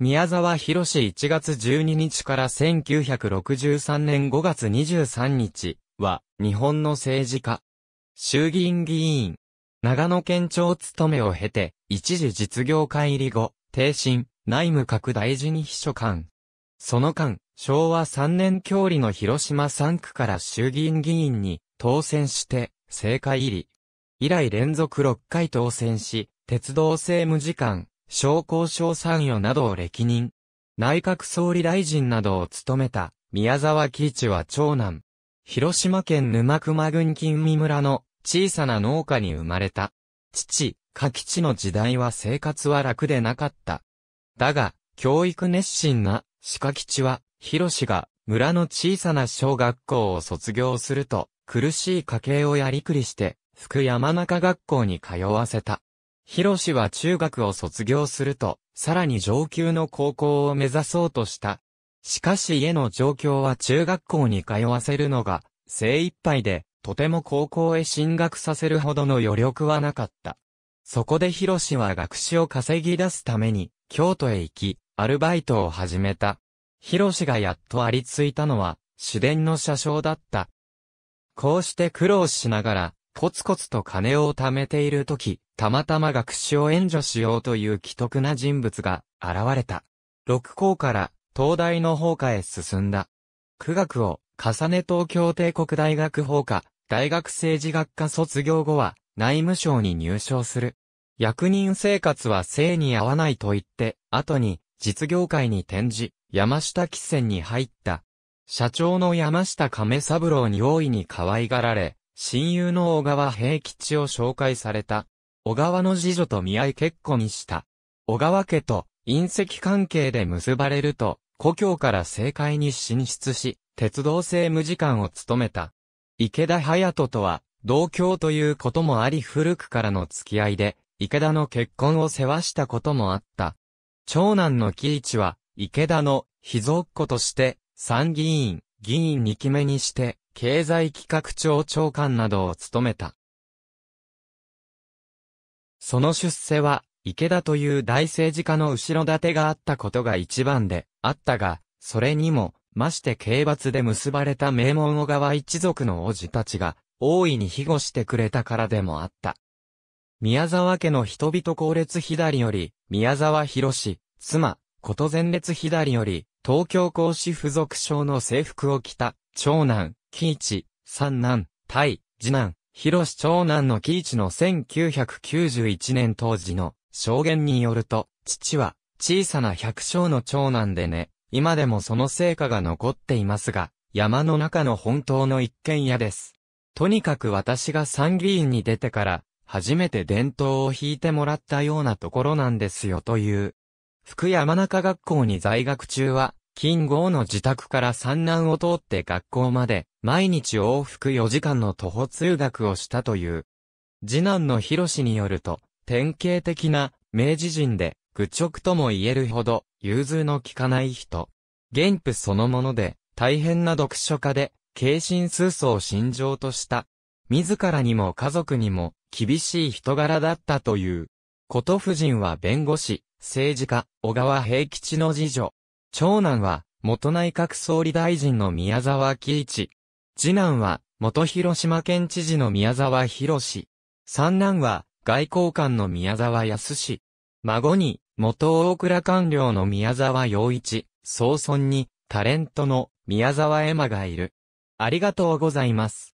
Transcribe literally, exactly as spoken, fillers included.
宮澤弘いちがつじゅうににちからせんきゅうひゃくろくじゅうさんねんごがつにじゅうさんにちは日本の政治家、衆議院議員、長野県庁勤めを経て一時実業界入り後、逓信内務閣大臣に秘書官。その間、しょうわさんねん郷里の広島さんくから衆議院議員に当選して政界入り。以来連続ろっかい当選し、鉄道政務次官、商工省参与などを歴任。内閣総理大臣などを務めた宮澤喜一は長男。広島県沼隈郡金見村の小さな農家に生まれた。父、嘉吉の時代は生活は楽でなかった。だが、教育熱心な志賀吉は、弘が村の小さな小学校を卒業すると、苦しい家計をやりくりして、福山中学校に通わせた。弘は中学を卒業すると、さらに上級の高校を目指そうとした。しかし家の状況は中学校に通わせるのが精一杯で、とても高校へ進学させるほどの余力はなかった。そこで弘は学資を稼ぎ出すために、京都へ行き、アルバイトを始めた。弘がやっとありついたのは、市電の車掌だった。こうして苦労しながら、コツコツと金を貯めているとき、たまたま学資を援助しようという奇特な人物が現れた。六校から東大の法科へ進んだ。苦学を重ね東京帝国大学法科、大学政治学科卒業後は内務省に入省する。役人生活は性に合わないと言って、後に実業界に転じ、山下汽船に入った。社長の山下亀三郎に大いに可愛がられ、親友の小川平吉を紹介された。小川の次女と見合い結婚した。小川家と姻戚関係で結ばれると、故郷から政界に進出し、鉄道政務次官を務めた。池田勇人とは、同郷ということもあり古くからの付き合いで、池田の結婚を世話したこともあった。長男の喜一は、池田の秘蔵っ子として、参議院、議員にきめにして、経済企画庁長官などを務めた。その出世は、池田という大政治家の後ろ盾があったことが一番であったが、それにも、まして刑罰で結ばれた名門小川一族の王子たちが、大いに庇護してくれたからでもあった。宮沢家の人々後列左より、宮沢弘、妻、こと前列左より、東京公私付属省の制服を着た、長男、喜一、三男、泰、次男。弘長男の喜一のせんきゅうひゃくきゅうじゅういちねん当時の証言によると、父は小さな百姓の長男でね、今でもその成果が残っていますが、山の中の本当の一軒家です。とにかく私が参議院に出てから、初めて伝統を引いてもらったようなところなんですよという。福山中学校に在学中は、近郷の自宅から三男を通って学校まで、毎日往復よじかんの徒歩通学をしたという。次男の弘によると、典型的な明治人で、愚直とも言えるほど、融通の利かない人。元夫そのもので、大変な読書家で、傾心崇想を信条とした。自らにも家族にも、厳しい人柄だったという。こと夫人は弁護士、政治家、小川平吉の次女。長男は、元内閣総理大臣の宮澤喜一。次男は、元広島県知事の宮澤弘。三男は、外交官の宮澤康。孫に、元大蔵官僚の宮澤洋一。曾孫に、タレントの宮澤エマがいる。ありがとうございます。